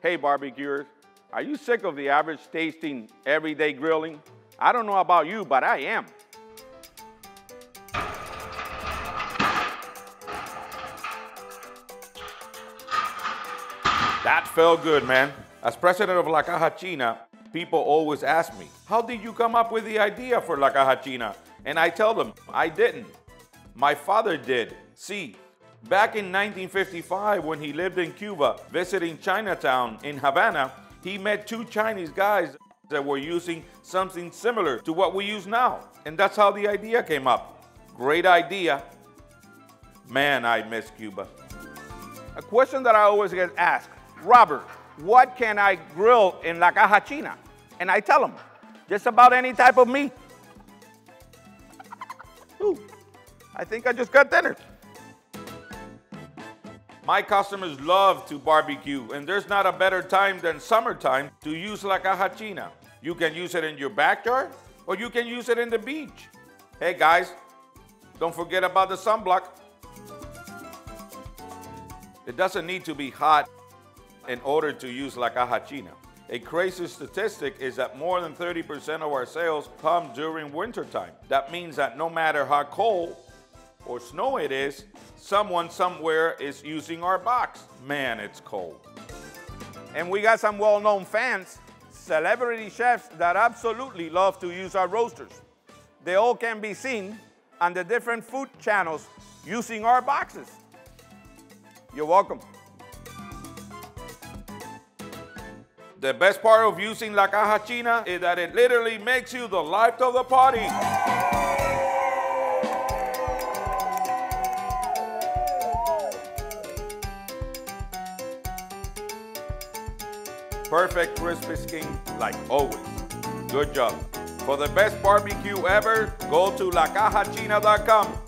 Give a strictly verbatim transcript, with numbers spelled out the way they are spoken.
Hey barbecuers, are you sick of the average tasting everyday grilling? I don't know about you, but I am. That felt good, man. As president of La Caja China, people always ask me, how did you come up with the idea for La Caja China? And I tell them, I didn't. My father did. See, back in nineteen fifty-five, when he lived in Cuba, visiting Chinatown in Havana, he met two Chinese guys that were using something similar to what we use now. And that's how the idea came up. Great idea. Man, I miss Cuba. A question that I always get asked, Robert, what can I grill in La Caja China? And I tell them, just about any type of meat. Ooh, I think I just got dinner. My customers love to barbecue, and there's not a better time than summertime to use La Caja China. You can use it in your backyard, or you can use it in the beach. Hey guys, don't forget about the sunblock. It doesn't need to be hot in order to use La Caja China. A crazy statistic is that more than thirty percent of our sales come during wintertime. That means that no matter how cold or snow it is, someone somewhere is using our box. Man, it's cold. And we got some well-known fans, celebrity chefs that absolutely love to use our roasters. They all can be seen on the different food channels using our boxes. You're welcome. The best part of using La Caja China is that it literally makes you the life of the party. Perfect crispy skin, like always. Good job. For the best barbecue ever, go to la caja china dot com.